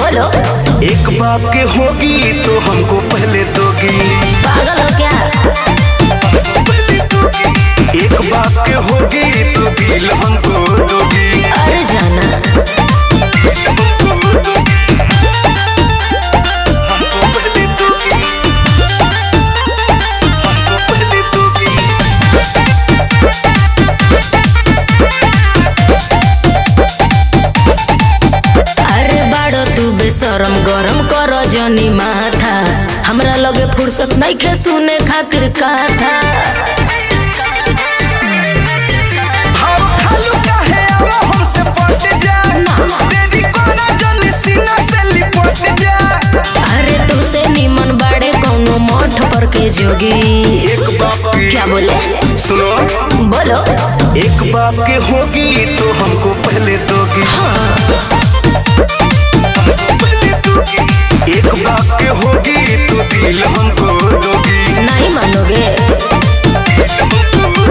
बोलो एक बाप के होगी तो हमको पहले दोगी। पागल हो क्या? एक बाप के होगी तो दिल हमको दोगी। अरे जाना हमको पहले दोगी, हमको पहले दोगी। अरे बाड़ो तू बेशरम गरम कर जनी माथा, हमरा लगे फुर्सत नहीं खे सुने खातिर कथा। अरे तुमसे निमन बाड़े कोनो मठ पर के जोगी। एक बाप की क्या बोले सुनो, बोलो एक बाप के होगी तो हमको पहले दोगी। एक बाप के होगी तो दिल हमको दोगी। नहीं मानोगे? हमको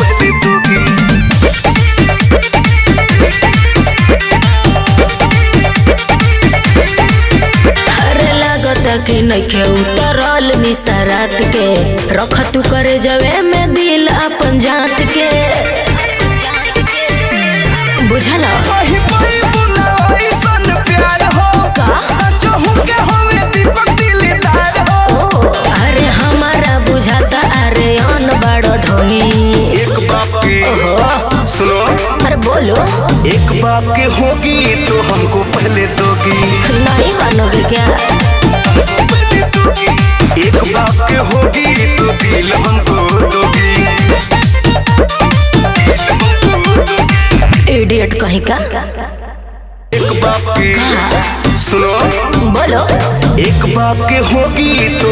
पहले दोगी। अरे लागत कि नइखे उतरल निशा रात के, रख तू करे जवे में दिल अपन जात के। बुझला प्यार हो के होवे दीपक दिलदार हो। अरे हमारा बुझाता अरे अन बड़ो ढोंगी। एक बाप के सुनो, अरे बोलो एक बाप के होगी तो हमको पहले दोगी। नहीं मानोगे क्या? एक बाप के होगी तो दिल हमको दोगी। इडियट कहीं का? एक बाप की सुनो, बोलो एक बाप के होगी तो